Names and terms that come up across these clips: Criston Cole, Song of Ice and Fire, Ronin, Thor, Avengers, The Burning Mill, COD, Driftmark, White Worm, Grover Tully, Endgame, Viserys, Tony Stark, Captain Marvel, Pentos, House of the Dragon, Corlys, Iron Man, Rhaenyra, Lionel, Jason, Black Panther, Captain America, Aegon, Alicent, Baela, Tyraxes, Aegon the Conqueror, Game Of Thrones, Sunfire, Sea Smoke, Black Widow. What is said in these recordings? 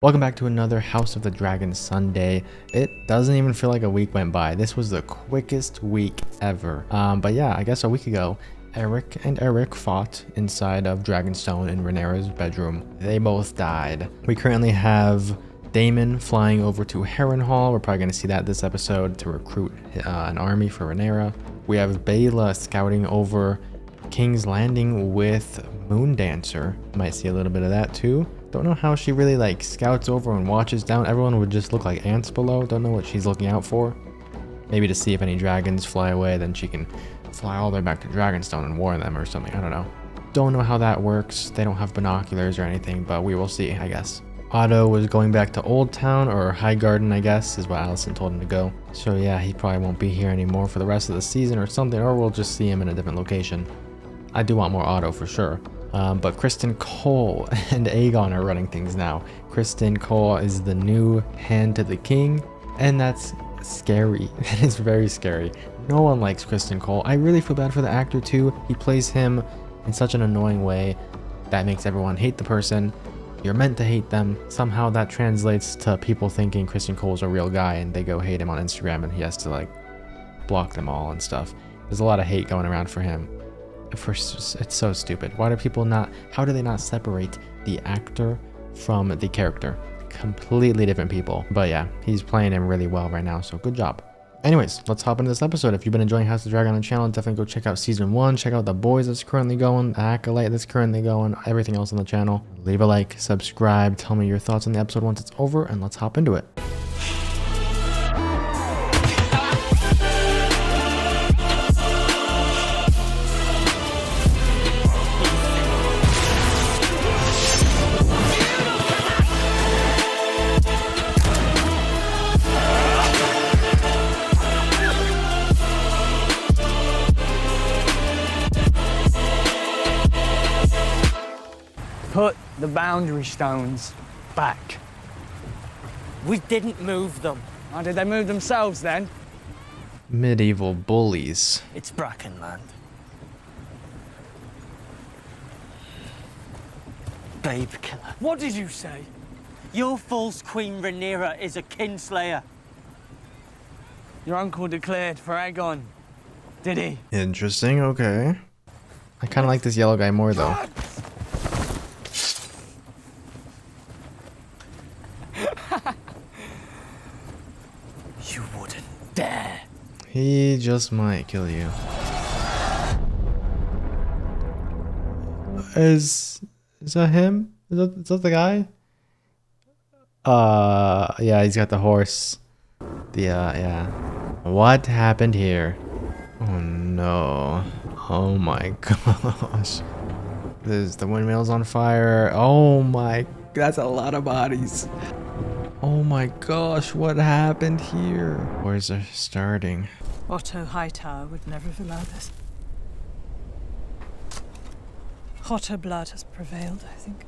Welcome back to another House of the Dragon Sunday. It doesn't even feel like a week went by. This was the quickest week ever. But yeah, I guess a week ago, Eric and Eric fought inside of Dragonstone in Rhaenyra's bedroom. They both died. We currently have Damon flying over to Harrenhal. We're probably going to see that this episode to recruit an army for Rhaenyra. We have Baela scouting over King's Landing with Moondancer. Might see a little bit of that too. Don't know how she really like scouts over and watches down. Everyone would just look like ants below. Don't know what she's looking out for. Maybe to see if any dragons fly away, then she can fly all the way back to Dragonstone and warn them or something. I don't know. Don't know how that works. They don't have binoculars or anything, but we will see, I guess. Otto was going back to Old Town or Highgarden, I guess, is what Alicent told him to go. So yeah, he probably won't be here anymore for the rest of the season or something, or we'll just see him in a different location. I do want more Otto for sure. But Criston Cole and Aegon are running things now. Criston Cole is the new hand to the king, and that's scary. That is very scary. No one likes Criston Cole. I really feel bad for the actor too. He plays him in such an annoying way that makes everyone hate the person. You're meant to hate them. Somehow that translates to people thinking Criston Cole's a real guy and they go hate him on Instagram and he has to like block them all and stuff. There's a lot of hate going around for him. It's so stupid. Why do people not, how do they not separate the actor from the character? Completely different people. But yeah, he's playing him really well right now, so good job. Anyways, let's hop into this episode. If you've been enjoying House of the Dragon on the channel, definitely go check out season 1, check out The Boys that's currently going, The Acolyte that's currently going, everything else on the channel. Leave a like, subscribe, tell me your thoughts on the episode once it's over, and let's hop into it. Put the boundary stones back. We didn't move them. Oh, did they move themselves then? Medieval bullies. It's Brackenland. Babe killer. What did you say? Your false Queen Rhaenyra is a kinslayer. Your uncle declared for Aegon, did he? Interesting, okay. I kind of like this yellow guy more though. God! He just might kill you. Is that him? Is that the guy? Yeah, he's got the horse. Yeah. What happened here? Oh no. Oh my gosh. There's the windmill's on fire. Oh my, that's a lot of bodies. Oh my gosh, what happened here? Where's it starting? Otto Hightower would never have allowed this. Hotter blood has prevailed, I think.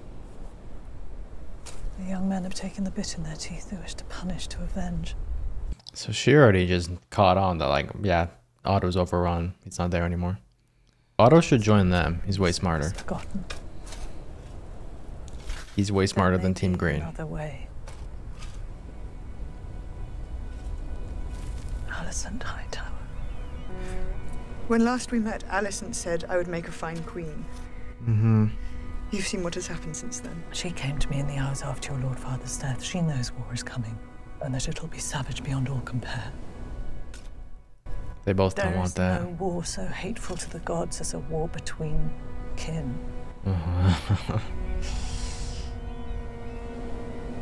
The young men have taken the bit in their teeth they wish to punish, to avenge. So she already just caught on that, like, yeah, Otto's overrun. He's not there anymore. Otto should join them. He's way smarter. Forgotten. He's way smarter than Team Green. Another way. Alicent Hightower. When last we met, Alicent said I would make a fine queen. Mm-hmm. You've seen what has happened since then. She came to me in the hours after your Lord Father's death. She knows war is coming, and that it'll be savage beyond all compare. They both don't want that. There is no war so hateful to the gods as a war between kin. Uh-huh.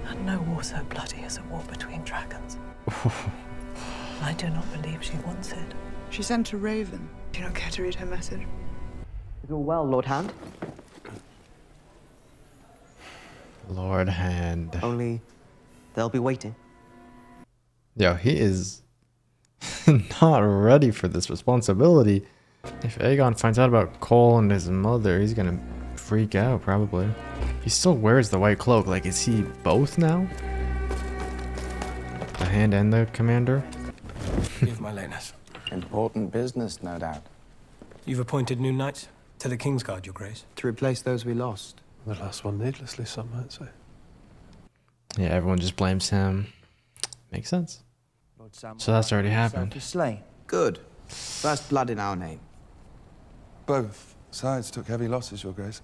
And no war so bloody as a war between dragons. I do not believe she wants it. She sent a raven. Do you not care to read her message? It's all well, Lord Hand. Lord Hand. Only they'll be waiting. Yo, he is not ready for this responsibility. If Aegon finds out about Cole and his mother, he's gonna freak out probably. He still wears the white cloak. Like, is he both now? The hand and the commander? Give my lateness. Important business, no doubt. You've appointed new knights to the King's Guard, Your Grace. To replace those we lost. The last one needlessly, some might say. Yeah, everyone just blames him. Makes sense. So that's already happened. Good. First blood in our name. Both sides took heavy losses, Your Grace.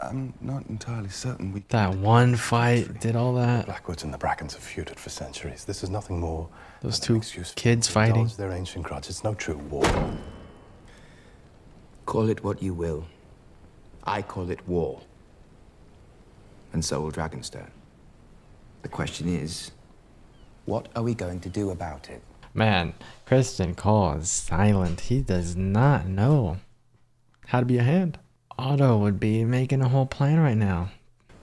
I'm not entirely certain we... That one fight did all that. The Blackwoods and the Brackens have feuded for centuries. This is nothing more. Those two kids fighting. Their ancient grudge. It's no true war. Call it what you will. I call it war. And so will Dragonstone. The question is, what are we going to do about it? Man, Criston Cole is silent. He does not know how to be a hand. Otto would be making a whole plan right now.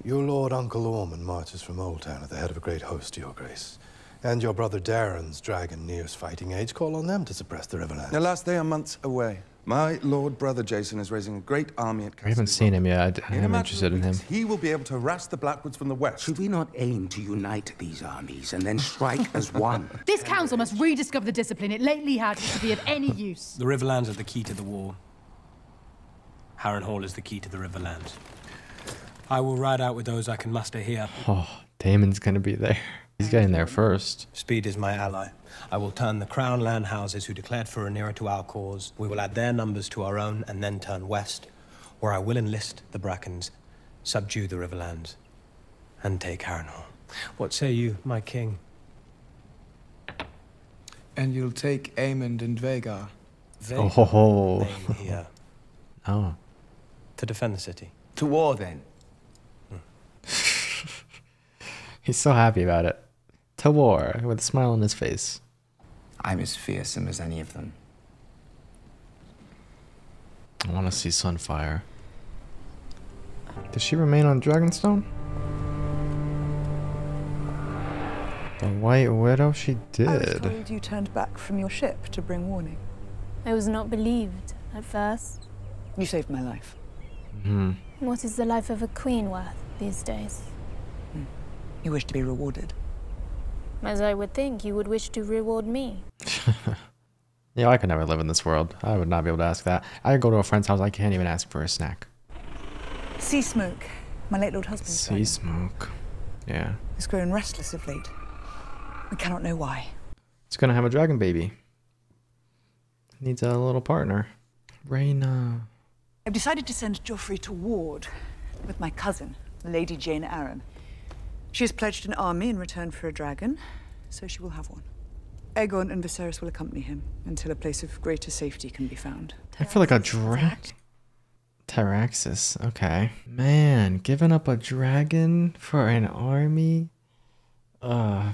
Your Lord Uncle Ormond marches from Old Town at the head of a great host, Your Grace. And your brother Darren's dragon nears fighting age. Call on them to suppress the Riverlands. Alas, they are months away. My Lord Brother Jason is raising a great army at Castle. I haven't seen him yet. I am interested in him. He will be able to harass the Blackwoods from the west. Should we not aim to unite these armies and then strike as one? This council must rediscover the discipline it lately had to be of any use. The Riverlands are the key to the war. Harrenhal is the key to the Riverlands. I will ride out with those I can muster here. Oh, Damon's gonna be there. He's getting there first. Speed is my ally. I will turn the Crown land houses who declared for Rhaenyra to our cause. We will add their numbers to our own and then turn west, where I will enlist the Brackens, subdue the Riverlands, and take Harrenhal. What say you, my king? And you'll take Aemond and Vhagar. Oh ho ho. Here. Oh. To defend the city. To war, then. He's so happy about it. To war, with a smile on his face. I'm as fearsome as any of them. I want to see Sunfire. Does she remain on Dragonstone? The White Widow, she did. I was told you turned back from your ship to bring warning. I was not believed at first. You saved my life. Mm-hmm. What is the life of a queen worth these days? You wish to be rewarded. As I would think, you would wish to reward me. Yeah, I could never live in this world. I would not be able to ask that. I go to a friend's house, I can't even ask for a snack. Sea Smoke, my late lord husband's Sea Smoke. Yeah. He's grown restless of late. We cannot know why. It's gonna have a dragon baby. Needs a little partner. Rhaena. I've decided to send Joffrey to ward with my cousin, Lady Jane Arryn. She has pledged an army in return for a dragon, so she will have one. Aegon and Viserys will accompany him until a place of greater safety can be found. I feel like a dragon. Tyraxes, okay. Man, giving up a dragon for an army?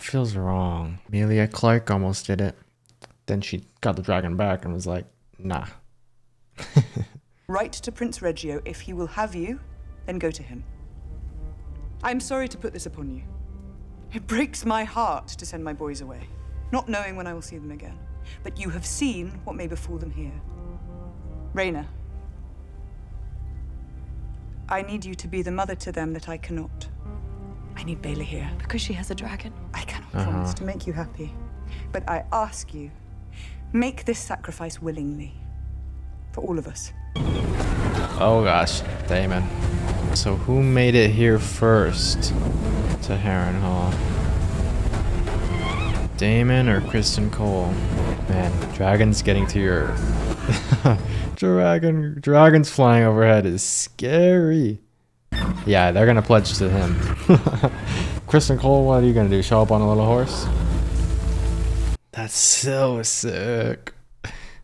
Feels wrong. Amelia Clark almost did it. Then she got the dragon back and was like, nah. Write to Prince Reggio. If he will have you, then go to him. I'm sorry to put this upon you. It breaks my heart to send my boys away, not knowing when I will see them again. But you have seen what may befall them here. Rhaena, I need you to be the mother to them that I cannot. I need Baela here. Because she has a dragon? I cannot promise to make you happy. But I ask you, make this sacrifice willingly. For all of us. Oh gosh, Damon. So who made it here first to Harrenhal? Damon or Criston Cole? Man, dragons getting to your... Dragons flying overhead is scary. Yeah, they're gonna pledge to him. Criston Cole, what are you gonna do? Show up on a little horse? That's so sick.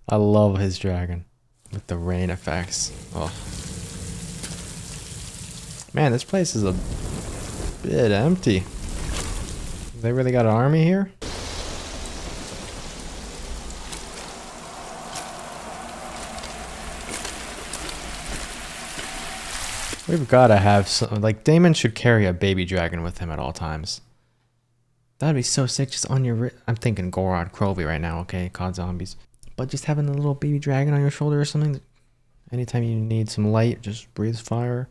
I love his dragon. With the rain effects. Oh. Man, this place is a bit empty. They really got an army here? We've got to have some, like, Damon should carry a baby dragon with him at all times. That'd be so sick, just on your... I'm thinking Gorod Kroby right now, okay? COD Zombies. But just having a little baby dragon on your shoulder or something. Anytime you need some light, just breathe fire.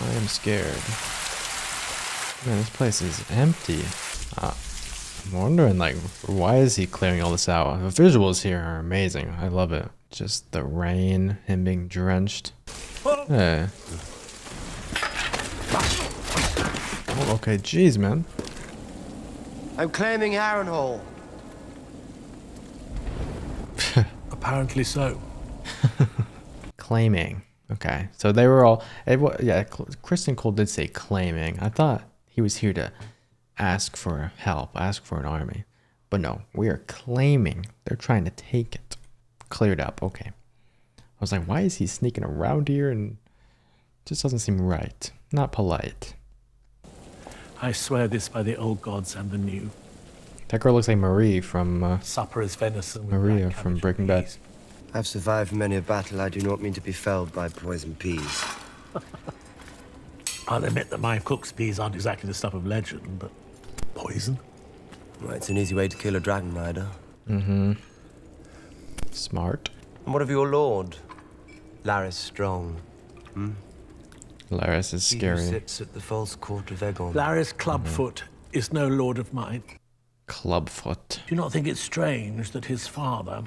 I am scared. Man, this place is empty. I'm wondering, like, why is he clearing all this out? The visuals here are amazing. I love it. Just the rain, him being drenched. Hey. Harrenhal? Okay, jeez, man. I'm claiming Harrenhal. Apparently so. Claiming. Okay, so they were all... yeah, Criston Cole did say claiming. I thought he was here to ask for help, ask for an army. But no, we are claiming. They're trying to take it. Cleared up, okay. I was like, why is he sneaking around here? And just doesn't seem right. Not polite. I swear this by the old gods and the new. That girl looks like Marie from... Supper is venison. Maria from Breaking Bad. I've survived many a battle. I do not mean to be felled by poisoned peas. I'll admit that my cook's peas aren't exactly the stuff of legend, but poison? Well, it's an easy way to kill a dragon rider. Mm-hmm. Smart. And what of your lord? Larys Strong. Hmm? Larys is scary. He who sits at the false court of Aegon. Larys Clubfoot is no lord of mine. Clubfoot. Do you not think it's strange that his father...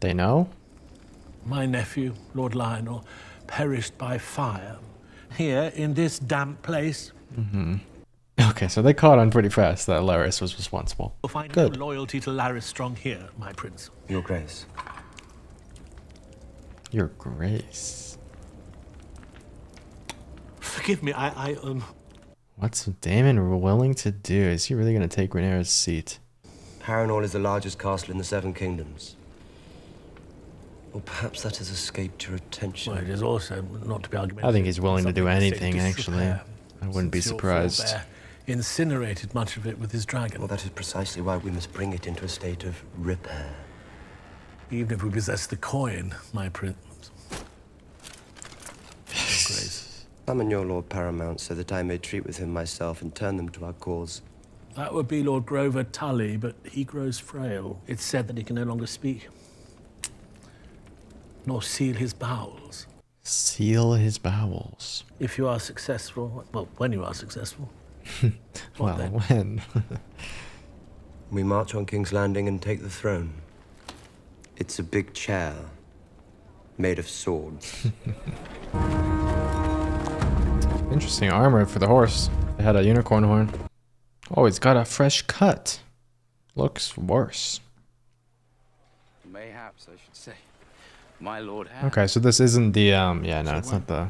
They know? My nephew, Lord Lionel, perished by fire here in this damp place. Mm-hmm. Okay, so they caught on pretty fast that Larys was responsible. You'll find no loyalty to Larys Strong here, my prince. Your grace. Your grace. Forgive me, I. What's Damon willing to do? Is he really going to take Rhaenyra's seat? Harrenhal is the largest castle in the Seven Kingdoms. Or perhaps that has escaped your attention. Well, it is also not to be argumentative. I think he's willing to do anything, actually. I wouldn't be surprised. Incinerated much of it with his dragon. Well, that is precisely why we must bring it into a state of repair. Even if we possess the coin, my prince. Grace. Summon your Lord Paramount so that I may treat with him myself and turn them to our cause. That would be Lord Grover Tully, but he grows frail. It's said that he can no longer speak. Nor seal his bowels. Seal his bowels. If you are successful, well, when you are successful. Well, then? When? We march on King's Landing and take the throne. It's a big chair made of swords. Interesting armor for the horse. It had a unicorn horn. Oh, it's got a fresh cut. Looks worse. Mayhaps, I should say. My lord. Okay, so this isn't the yeah, no, it's not the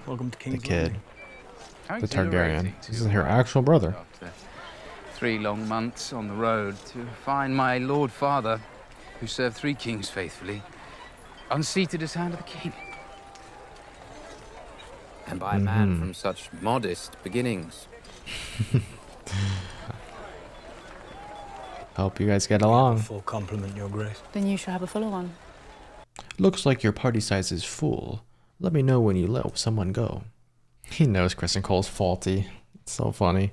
kid. The Targaryen. This is her actual brother. After 3 long months on the road to find my lord father, who served 3 kings faithfully, unseated his hand of the king. And by a man from such modest beginnings. Hope you guys get along. Full compliment, your grace. Then you shall have a follow-on. Looks like your party size is full. Let me know when you let someone go. He knows Criston Cole's faulty. It's so funny.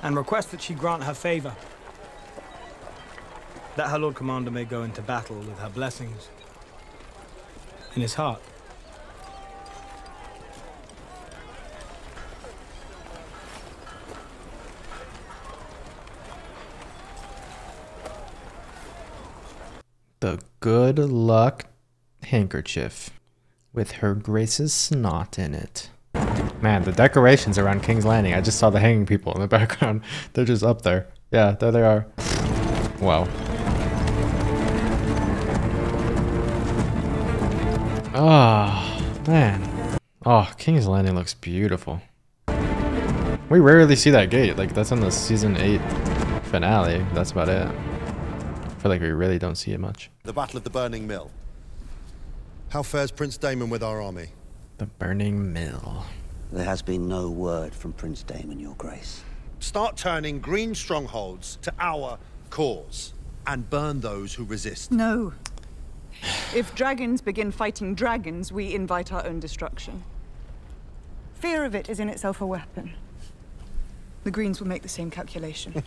And request that she grant her favor. That her Lord Commander may go into battle with her blessings. In his heart. The good luck handkerchief with her grace's snot in it. Man, the decorations around King's Landing. I just saw the hanging people in the background. They're just up there. Yeah, there they are. Wow. Oh, man. Oh, King's Landing looks beautiful. We rarely see that gate. Like, that's on the season 8 finale. That's about it. I feel like we really don't see it much. The Battle of the Burning Mill. How fares Prince Damon with our army? The Burning Mill. There has been no word from Prince Damon, your grace. Start turning green strongholds to our cause and burn those who resist. No. If dragons begin fighting dragons, we invite our own destruction. Fear of it is in itself a weapon. The Greens will make the same calculation.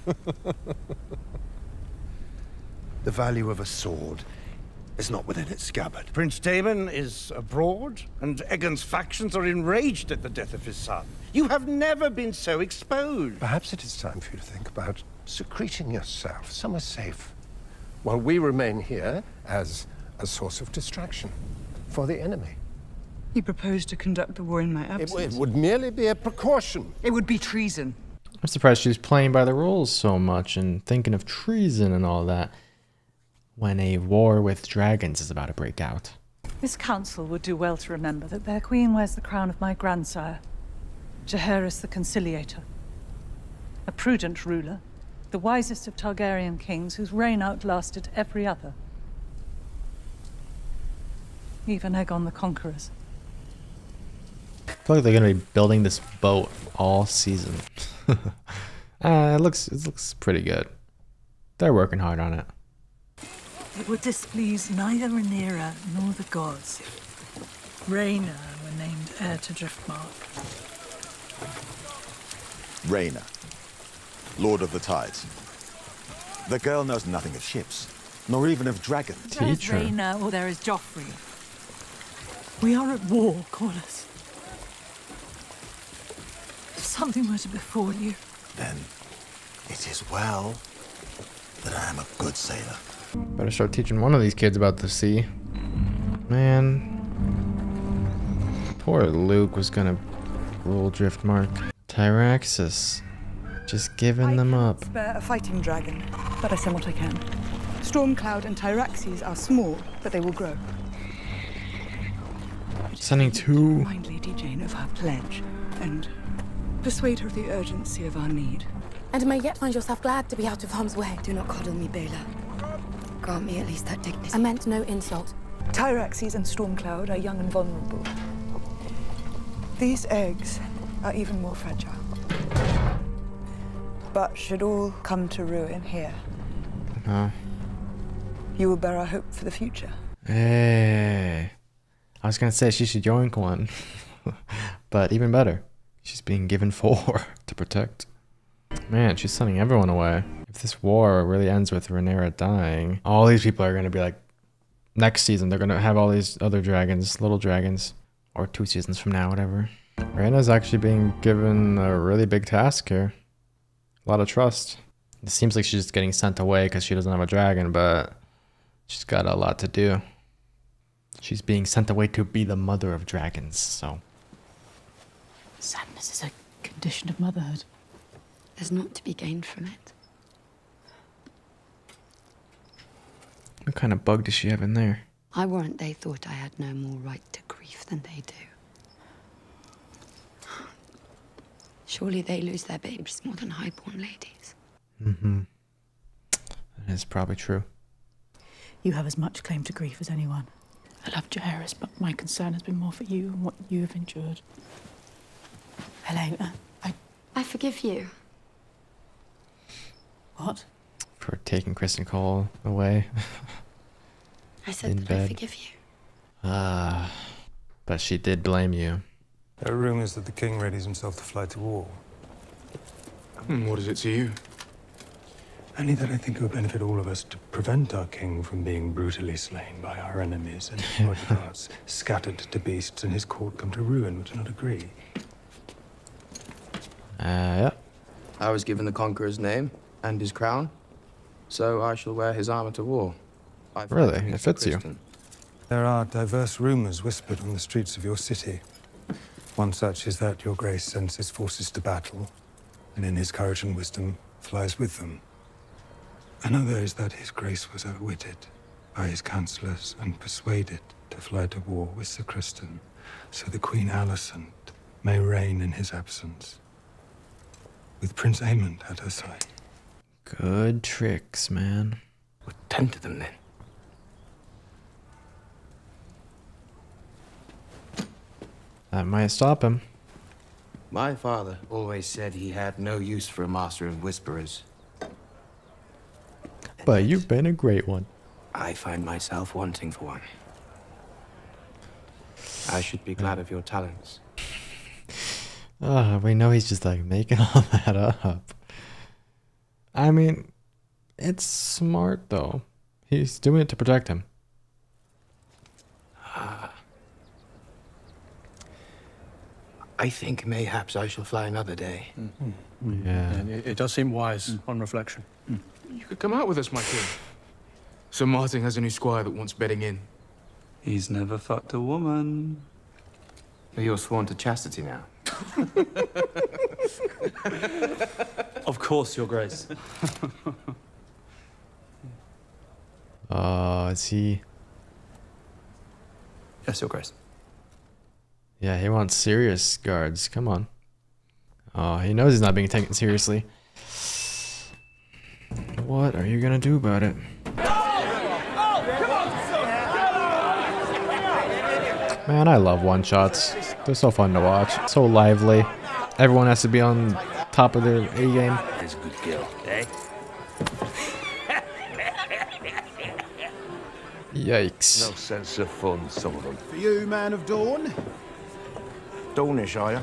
The value of a sword is not within its scabbard. Prince Damon is abroad, and Aegon's factions are enraged at the death of his son. You have never been so exposed. Perhaps it is time for you to think about secreting yourself somewhere safe, while we remain here as a source of distraction for the enemy. He proposed to conduct the war in my absence. It would merely be a precaution. It would be treason. I'm surprised she's playing by the rules so much and thinking of treason and all that when a war with dragons is about to break out. This council would do well to remember that their queen wears the crown of my grandsire, Jacaerys the Conciliator. A prudent ruler, the wisest of Targaryen kings whose reign outlasted every other. Even Aegon the Conqueror's. I feel like they're going to be building this boat all season. It looks pretty good. They're working hard on it. It would displease neither Rhaenyra nor the gods if Rhaena were named heir to Driftmark. Rhaena, Lord of the Tides. The girl knows nothing of ships, nor even of dragons. There is Rhaena or there is Joffrey. We are at war, Corlys. If something were to befall you... Then it is well that I am a good sailor. Better start teaching one of these kids about the sea. Man. Poor Luke was gonna rule Driftmark. Tyraxes. Just giving them up. I can't spare a fighting dragon, but I send what I can. Stormcloud and Tyraxes are small, but they will grow. Sending two. Remind Lady Jane of her pledge, and persuade her of the urgency of our need. And may yet find yourself glad to be out of harm's way. Do not coddle me, Baela. Grant me at least that dignity. I meant no insult. Tyraxes and Stormcloud are young and vulnerable. These eggs are even more fragile. But should all come to ruin here, you will bear our hope for the future. Hey, I was gonna say she should yoink one, but even better, she's being given four to protect. Man, she's sending everyone away. If this war really ends with Rhaenyra dying, all these people are gonna be like, next season they're gonna have all these other dragons, little dragons, or 2 seasons from now, whatever. Rhaenyra's actually being given a really big task here. A lot of trust. It seems like she's just getting sent away because she doesn't have a dragon, but she's got a lot to do. She's being sent away to be the mother of dragons, so. Sadness is a condition of motherhood. There's naught to be gained from it. What kind of bug does she have in there? I warrant they thought I had no more right to grief than they do. Surely they lose their babes more than highborn ladies. Mm-hmm. That is probably true. You have as much claim to grief as anyone. I love Jacaerys, but my concern has been more for you and what you have endured. Helena, I forgive you. What? For taking Criston Cole away. I said that I forgive you. Ah, but she did blame you. There are rumors that the king readies himself to fly to war. What is it to you? Only that I think it would benefit all of us to prevent our king from being brutally slain by our enemies and his bodyguards scattered to beasts and his court come to ruin, which I do not agree. Yeah. I was given the Conqueror's name and his crown, so I shall wear his armor to war. Really? It fits you. There are diverse rumors whispered on the streets of your city. One such is that your grace sends his forces to battle, and in his courage and wisdom flies with them. Another is that his grace was outwitted by his counselors and persuaded to fly to war with Sir Criston, so the Queen Alicent may reign in his absence, with Prince Aemond at her side. Good tricks, man. What, 10 to them then? That might stop him. My father always said he had no use for a master of whisperers. But you've been a great one. I find myself wanting for one. I should be glad of your talents. We know he's just like making all that up. I mean, it's smart though. He's doing it to protect him. I think mayhaps I shall fly another day. Mm-hmm. Yeah. It does seem wise on reflection. Mm. You could come out with us, my king. Sir Martin has a new squire that wants bedding in. He's never fucked a woman. You're sworn to chastity now. Of course, Your Grace. Is he? Yes, Your Grace. Yeah, he wants serious guards. Come on. Oh, he knows he's not being taken seriously. What are you gonna do about it? Man, I love one-shots. They're so fun to watch. So lively. Everyone has to be on top of their A-game. That's a good kill, eh? Yikes. No sense of fun, some of them. For you, man of dawn. Dawnish, are you?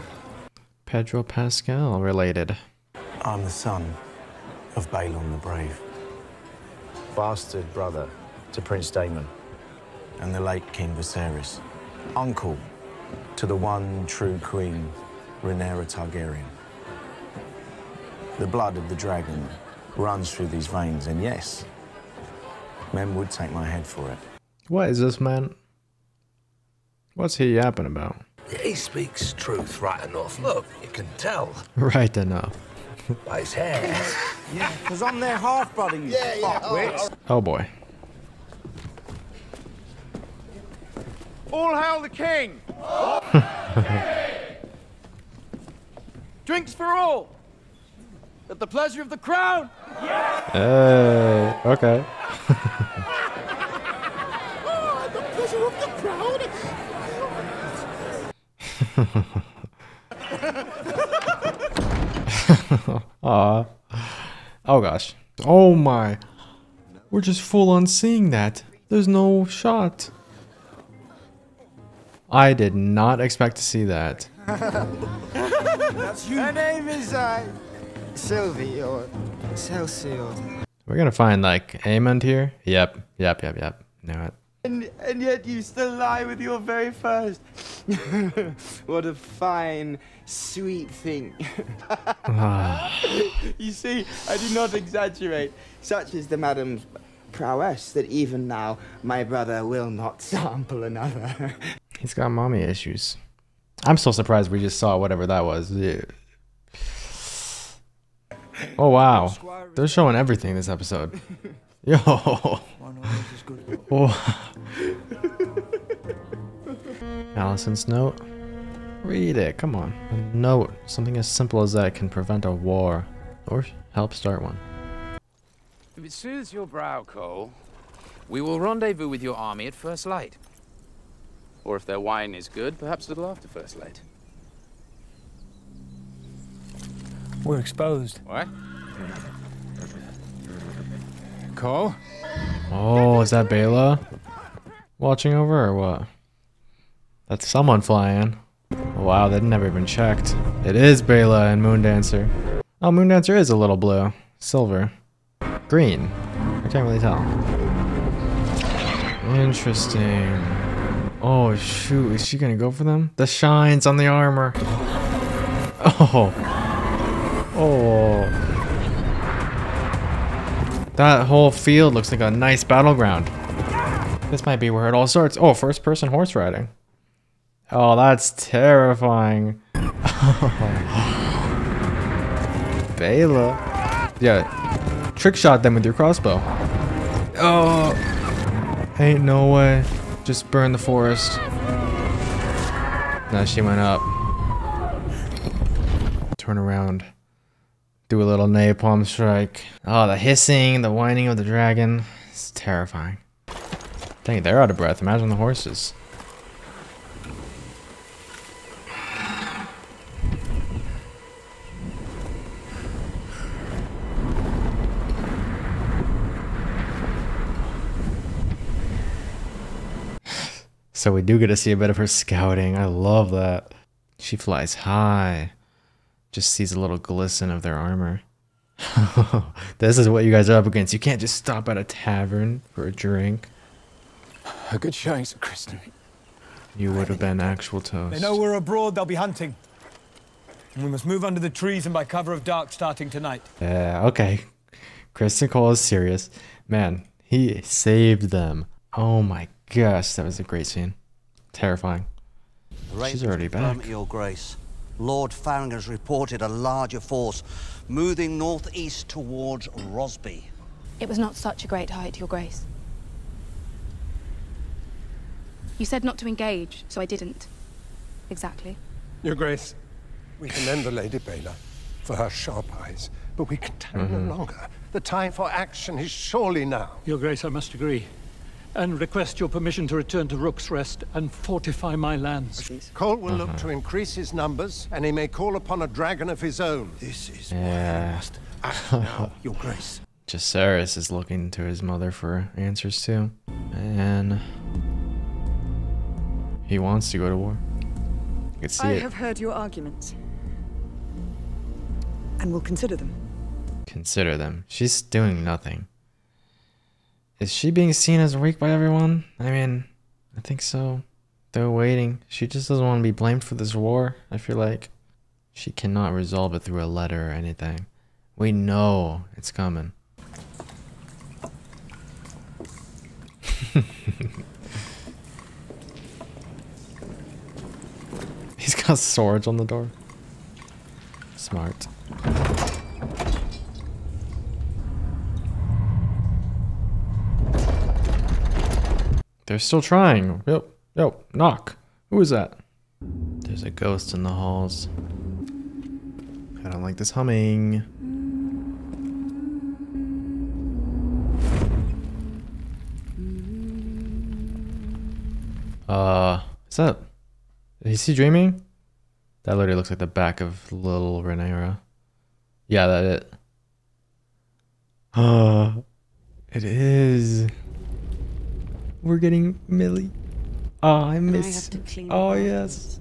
Pedro Pascal related. I'm the son of Balon the Brave. Bastard brother to Prince Damon. And the late King Viserys. Uncle to the one true queen, Rhaenyra Targaryen. The blood of the dragon runs through these veins, and yes, men would take my head for it. What is this man? What's he yapping about? He speaks truth right enough. Look, you can tell. Right enough. By his hair. Yeah, because I'm their half-brother, you fuckwits. Oh boy. All hail the king! All hail the king! Drinks for all! At the pleasure of the crown! Yes! Hey, okay. Oh, at the pleasure of the crown! Aw. Oh gosh. Oh my. We're just full on seeing that. There's no shot. I did not expect to see that. That's you. Her name is Sylvie or Celsior. We're gonna find like Aemond here. Yep. Know it. And yet you still lie with your very first. What a fine, sweet thing. You see, I do not exaggerate. Such is the madam's prowess that even now my brother will not sample another. He's got mommy issues. I'm so surprised we just saw whatever that was. Dude. Oh wow, they're showing everything this episode. Yo. Oh. Allison's note. Read it. Come on. A note. Something as simple as that can prevent a war or help start one. If it soothes your brow, Cole, we will rendezvous with your army at first light. Or if their wine is good, perhaps a little after first light. We're exposed. What? Cole? Oh, is that Baela watching over or what? That's someone flying. Oh, wow, they'd never even checked. It is Baela and Moondancer. Oh, Moondancer is a little blue. Silver. Green. I can't really tell. Interesting. Oh shoot, is she gonna go for them? The shines on the armor. Oh. Oh. That whole field looks like a nice battleground. This might be where it all starts. Oh, first person horse riding. Oh, that's terrifying. Baela. Yeah. Trick shot them with your crossbow. Oh. Ain't no way. Just burn the forest. Now she went up. Turn around. Do a little napalm strike. Oh, the hissing, the whining of the dragon. It's terrifying. Dang it, they're out of breath. Imagine the horses. So we do get to see a bit of her scouting. I love that. She flies high. Just sees a little glisten of their armor. This is what you guys are up against. You can't just stop at a tavern for a drink. A good showing, Sir Criston. You would have been actual toast. They know we're abroad, they'll be hunting. And we must move under the trees and by cover of dark starting tonight. Yeah, okay. Criston Cole is serious. Man, he saved them. Oh my gosh, that was a great scene. Terrifying. She's already back. Your Grace, Lord Faringer's reported a larger force moving northeast towards Rosby. It was not such a great height, Your Grace. You said not to engage, so I didn't. Exactly. Your Grace, we commend the Lady Baela for her sharp eyes, but we can tarry no longer. The time for action is surely now. Your Grace, I must agree, and request your permission to return to Rook's Rest and fortify my lands. Cole will look to increase his numbers, and he may call upon a dragon of his own. This is why I must act now, Your Grace. Jacaerys is looking to his mother for answers too, and he wants to go to war. You can see I have heard your arguments, and will consider them. Consider them. She's doing nothing. Is she being seen as weak by everyone? I mean, I think so. They're waiting. She just doesn't want to be blamed for this war. I feel like she cannot resolve it through a letter or anything. We know it's coming. He's got swords on the door. Smart. They're still trying. Yo, knock. Who is that? There's a ghost in the halls. I don't like this humming. What's up? Is he dreaming? That literally looks like the back of little Rhaenyra. Yeah, that it. It is. We're getting Millie. Oh, I miss. Oh, yes.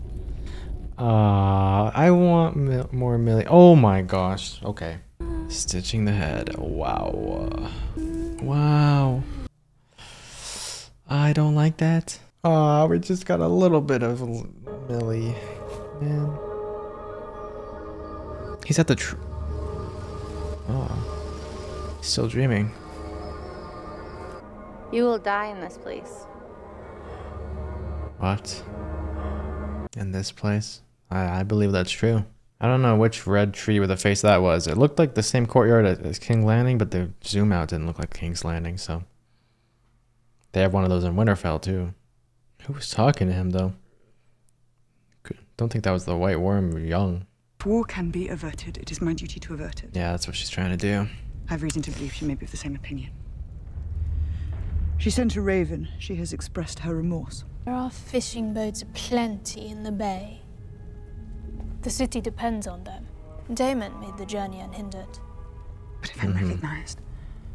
I want more Millie. Oh my gosh. Okay. Stitching the head. Wow. Wow. I don't like that. Oh, we just got a little bit of Millie. Man. He's at the oh. He's still dreaming. You will die in this place. What? In this place? I believe that's true. I don't know which red tree with a face that was. It looked like the same courtyard as King's Landing, but the zoom out didn't look like King's Landing, so. They have one of those in Winterfell, too. Who was talking to him, though? Don't think that was the White Worm young. War can be averted. It is my duty to avert it. Yeah, that's what she's trying to do. I have reason to believe she may be of the same opinion. She sent a raven. She has expressed her remorse. There are fishing boats aplenty in the bay. The city depends on them. Damon made the journey unhindered. But if I'm recognized?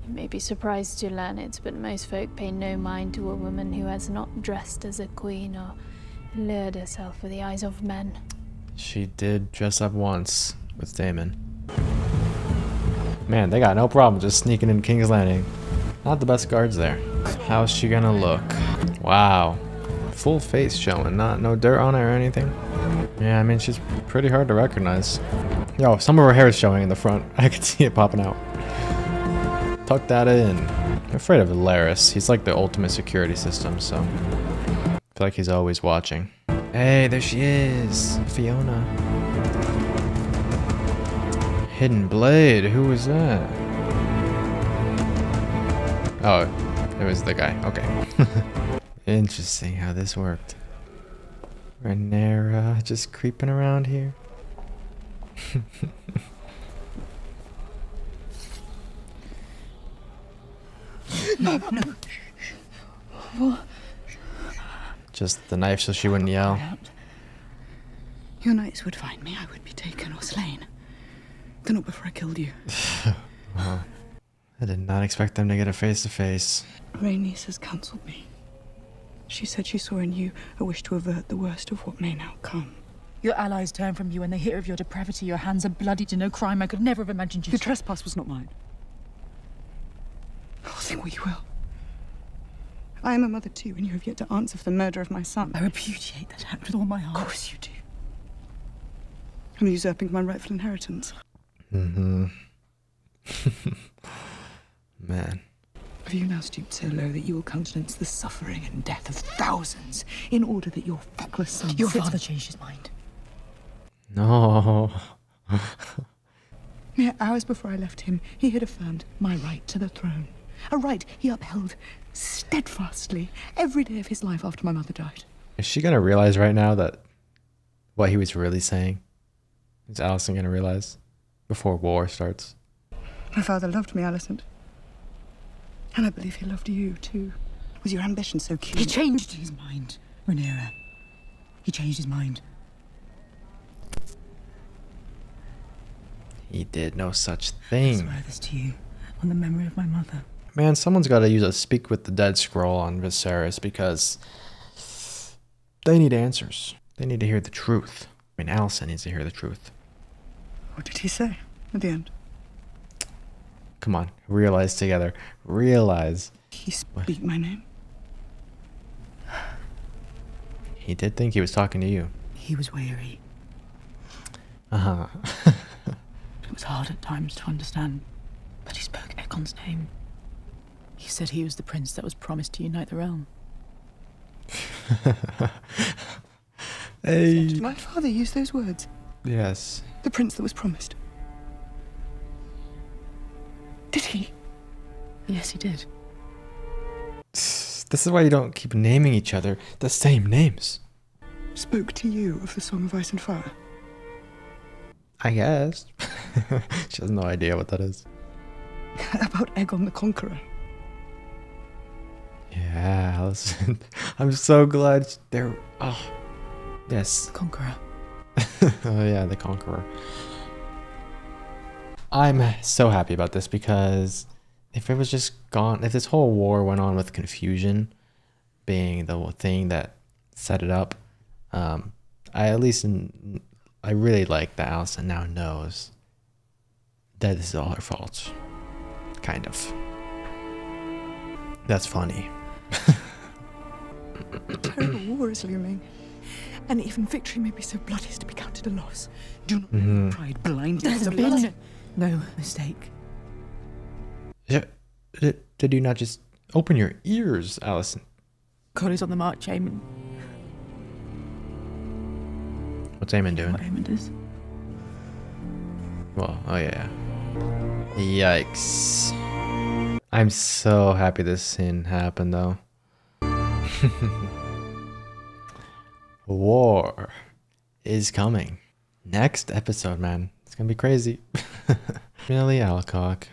You may be surprised to learn it, but most folk pay no mind to a woman who has not dressed as a queen or lured herself with the eyes of men. She did dress up once with Damon. Man, they got no problem just sneaking in King's Landing. Not the best guards there. How's she gonna look? Wow. Full face showing, no dirt on it or anything. Yeah, I mean, she's pretty hard to recognize. Yo, some of her hair is showing in the front. I could see it popping out. Tuck that in. I'm afraid of Larys. He's like the ultimate security system, so. I feel like he's always watching. Hey, there she is. Fiona. Hidden Blade, who was that? Oh, it was the guy. Okay. Interesting how this worked. Rhaenyra just creeping around here. No. What? Just the knife so she wouldn't yell. Your knights would find me. I would be taken or slain. They're not before I killed you. Uh-huh. I did not expect them to get a face-to-face. Rhaenys has counseled me. She said she saw in you a wish to avert the worst of what may now come. Your allies turn from you when they hear of your depravity. Your hands are bloody to no crime. I could never have imagined you. Your trespass was not mine. I'll think what you will. I am a mother too, and you have yet to answer for the murder of my son. I repudiate that act with all my heart. Of course you do. I'm usurping my rightful inheritance. Man. Have you now stooped so low that you will countenance the suffering and death of thousands in order that your feckless son... Your father changed his mind. No. Mere hours before I left him, he had affirmed my right to the throne. A right he upheld steadfastly every day of his life after my mother died. Is she going to realize right now that what he was really saying? Is Alicent going to realize before war starts? My father loved me, Alicent. And I believe he loved you, too. Was your ambition so keen? He changed his mind, Rhaenyra. He changed his mind. He did no such thing. I swear this to you, on the memory of my mother. Man, someone's got to use a Speak with the Dead scroll on Viserys, because they need answers. They need to hear the truth. I mean, Alicent needs to hear the truth. What did he say at the end? Come on, realize together. Realize. He spoke my name. He did think he was talking to you. He was wary. Uh-huh. It was hard at times to understand, but he spoke Aegon's name. He said he was the prince that was promised to unite the realm. Hey. Did my father use those words? Yes. The prince that was promised. Did he? Yes, he did. This is why you don't keep naming each other the same names. Spoke to you of the Song of Ice and Fire. I guess. She has no idea what that is. About Aegon the Conqueror. Yeah, Alicent. I'm so glad they're... Oh. Yes. Conqueror. Oh yeah, the Conqueror. I'm so happy about this, because if it was just gone, if this whole war went on with confusion being the thing that set it up, I really like that Alicent now knows that this is all her fault. Kind of. That's funny. A terrible war is looming. And even victory may be so bloody as to be counted a loss. Do not pride blindly. There's been no mistake. Did you not just open your ears, Alicent? Cole is on the march, Aemond. What's Aemond doing? What Aemond is? Well, oh yeah. Yikes. I'm so happy this scene happened, though. War is coming. Next episode, man. It's gonna be crazy. Millie Alcock.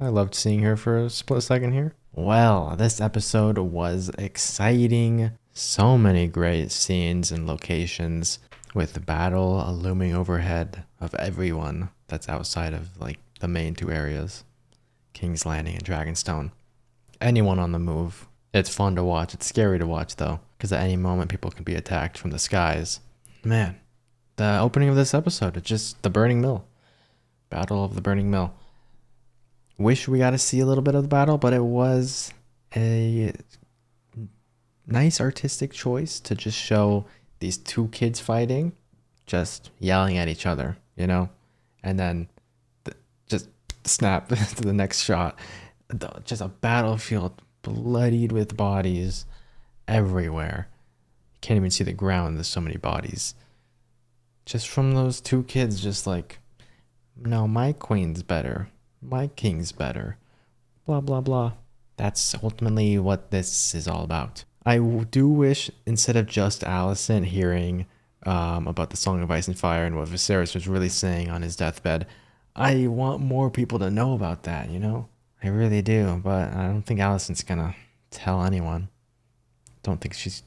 I loved seeing her for a split second here. Well, this episode was exciting. So many great scenes and locations, with the battle looming overhead of everyone that's outside of like the main two areas, King's Landing and Dragonstone. Anyone on the move. It's fun to watch. It's scary to watch, though, because at any moment people can be attacked from the skies. Man, the opening of this episode, it's just the Burning Mill. Battle of the Burning Mill. Wish we got to see a little bit of the battle, but it was a nice artistic choice to just show these two kids fighting, just yelling at each other, you know? And then just snap to the next shot. Just a battlefield bloodied with bodies everywhere. You can't even see the ground. There's so many bodies just from those two kids, just like, no, my queen's better, my king's better, blah blah blah. That's ultimately what this is all about. I do wish, instead of just Alicent hearing about the Song of Ice and Fire and what Viserys was really saying on his deathbed, I want more people to know about that, you know? I really do, but I don't think Alicent's gonna tell anyone. Don't think she's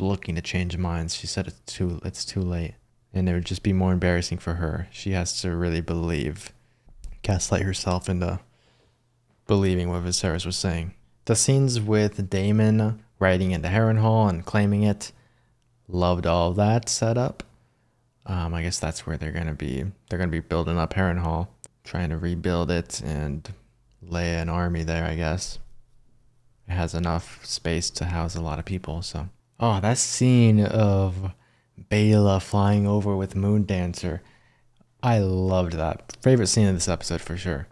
looking to change minds. She said it's too late, and it would just be more embarrassing for her. She has to really gaslight herself into believing what Viserys was saying. The scenes with Damon riding into Harrenhal and claiming it, loved all that setup. I guess that's where they're gonna be building up Harrenhal, trying to rebuild it and lay an army there, I guess. It has enough space to house a lot of people, so. Oh, that scene of Baela flying over with Moondancer. I loved that. Favorite scene of this episode for sure.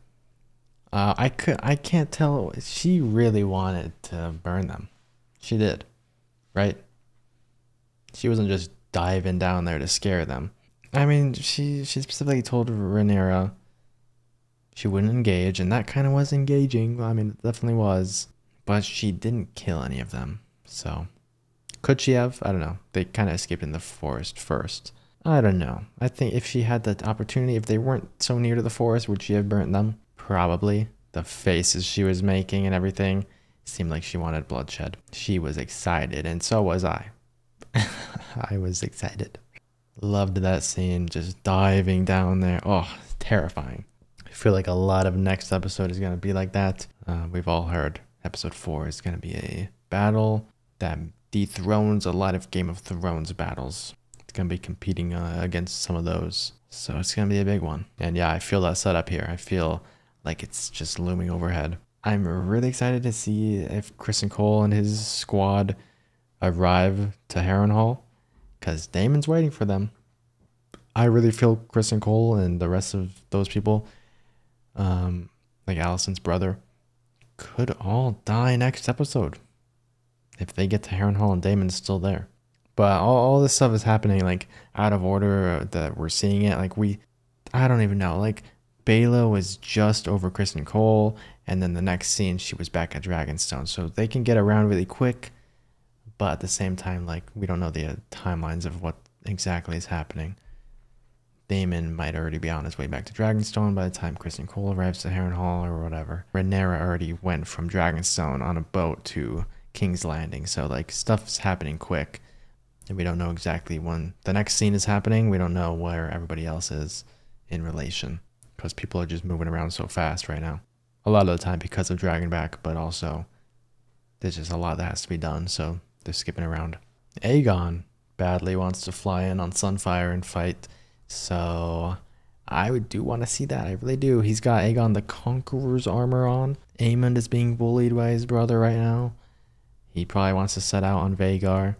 I can't tell. She really wanted to burn them. She did, right? She wasn't just diving down there to scare them. I mean, she specifically told Rhaenyra she wouldn't engage, and that kind of was engaging. I mean, it definitely was. But she didn't kill any of them, so... Could she have? I don't know. They kind of escaped in the forest first. I don't know. I think if she had that opportunity, if they weren't so near to the forest, would she have burnt them? Probably. The faces she was making and everything seemed like she wanted bloodshed. She was excited, and so was I. I was excited. Loved that scene, just diving down there. Oh, terrifying. I feel like a lot of next episode is going to be like that. We've all heard episode 4 is going to be a battle that dethrones a lot of Game of Thrones battles. It's going to be competing against some of those. So it's going to be a big one. And yeah, I feel that setup here. I feel like it's just looming overhead. I'm really excited to see if Criston Cole and his squad arrive to Harrenhal, because Damon's waiting for them. I really feel Criston Cole and the rest of those people, like Alicent's brother, could all die next episode if they get to Harrenhal and Damon's still there. But all this stuff is happening like out of order that we're seeing it. Like I don't even know. Like Baela was just over Criston Cole, and then the next scene she was back at Dragonstone. So they can get around really quick, but at the same time, like, we don't know the timelines of what exactly is happening. Damon might already be on his way back to Dragonstone by the time Criston Cole arrives to Harrenhal or whatever. Rhaenyra already went from Dragonstone on a boat to King's Landing, so like stuff's happening quick. And we don't know exactly when the next scene is happening. We don't know where everybody else is in relation, because people are just moving around so fast right now. A lot of the time because of Dragonback, but also there's just a lot that has to be done, so they're skipping around. Aegon badly wants to fly in on Sunfire and fight, so I do want to see that. I really do. He's got Aegon the Conqueror's armor on. Aemond is being bullied by his brother right now. He probably wants to set out on Vhagar.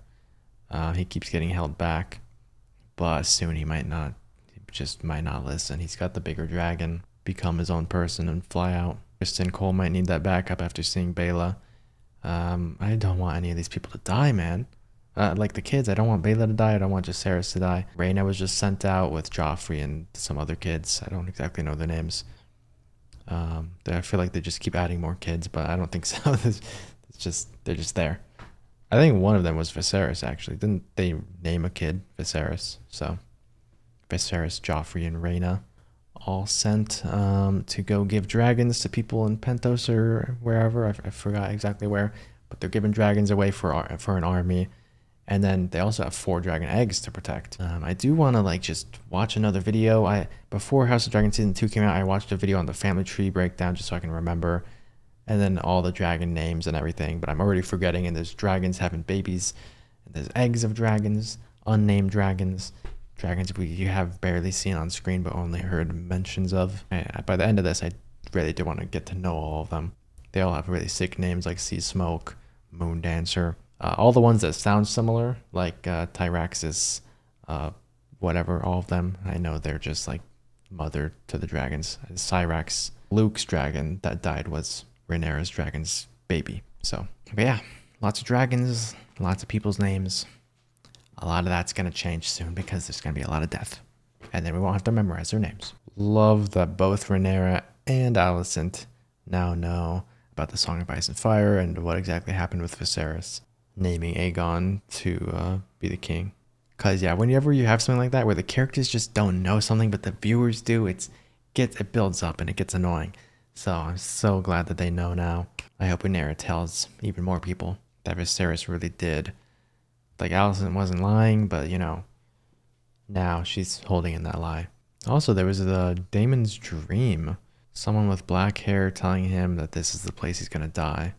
He keeps getting held back, but soon he might not. He just might not listen. He's got the bigger dragon, become his own person, and fly out. Criston Cole might need that backup after seeing Baela. I don't want any of these people to die, man. Like the kids, I don't want Baela to die. I don't want Jacaerys to die. Rhaena was just sent out with Joffrey and some other kids. I don't exactly know their names. I feel like they just keep adding more kids, but I don't think so. They're just there. I think one of them was Viserys, actually. Didn't they name a kid Viserys? So Viserys, Joffrey, and Rhaena all sent to go give dragons to people in Pentos or wherever. I forgot exactly where, but they're giving dragons away for an army. And then they also have 4 dragon eggs to protect. I do want to like just watch another video. Before House of Dragon Season 2 came out, I watched a video on the family tree breakdown just so I can remember, and then all the dragon names and everything, but I'm already forgetting. And there's dragons having babies, and there's eggs of dragons, unnamed dragons, dragons you have barely seen on screen but only heard mentions of. And by the end of this, I really do want to get to know all of them. They all have really sick names like Sea Smoke, Moondancer, all the ones that sound similar, like Tyraxes, whatever, all of them. I know they're just like mother to the dragons. Cyrax, Luke's dragon that died, was Rhaenyra's dragon's baby. So but yeah, lots of dragons, lots of people's names. A lot of that's going to change soon because there's going to be a lot of death, and then we won't have to memorize their names. Love that both Rhaenyra and Alicent now know about the Song of Ice and Fire and what exactly happened with Viserys naming Aegon to be the king. Because yeah, whenever you have something like that where the characters just don't know something but the viewers do, it builds up and it gets annoying. So I'm so glad that they know now. I hope Rhaenyra tells even more people that Viserys really did. Like, Alicent wasn't lying, but, you know, now she's holding in that lie. Also, there was the Damon's dream. Someone with black hair telling him that this is the place he's going to die,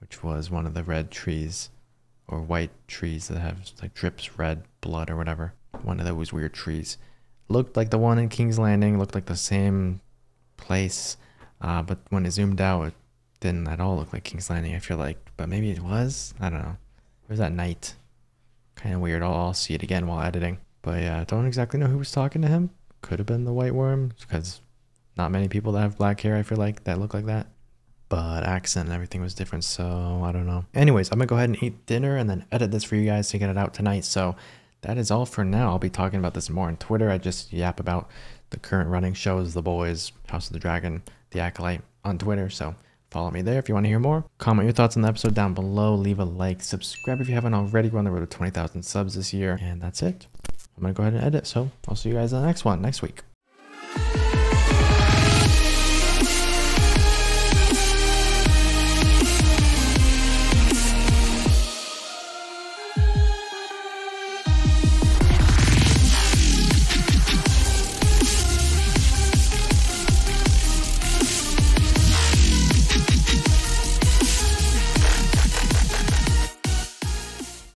which was one of the red trees or white trees that have, like, drips red blood or whatever. One of those weird trees. Looked like the one in King's Landing, looked like the same place. But when it zoomed out, it didn't at all look like King's Landing, I feel like. But maybe it was? I don't know. It was that night. Kind of weird. I'll see it again while editing. But yeah, I don't exactly know who was talking to him. Could have been the White Worm, because not many people that have black hair, I feel like, that look like that. But accent and everything was different, so I don't know. Anyways, I'm gonna go ahead and eat dinner and then edit this for you guys to get it out tonight. So that is all for now. I'll be talking about this more on Twitter. I just yap about the current running shows, The Boys, House of the Dragon, The Acolyte on Twitter. So follow me there if you want to hear more. Comment your thoughts on the episode down below. Leave a like. Subscribe if you haven't already. We're on the road to 20,000 subs this year. And that's it. I'm gonna go ahead and edit. So I'll see you guys in the next one next week.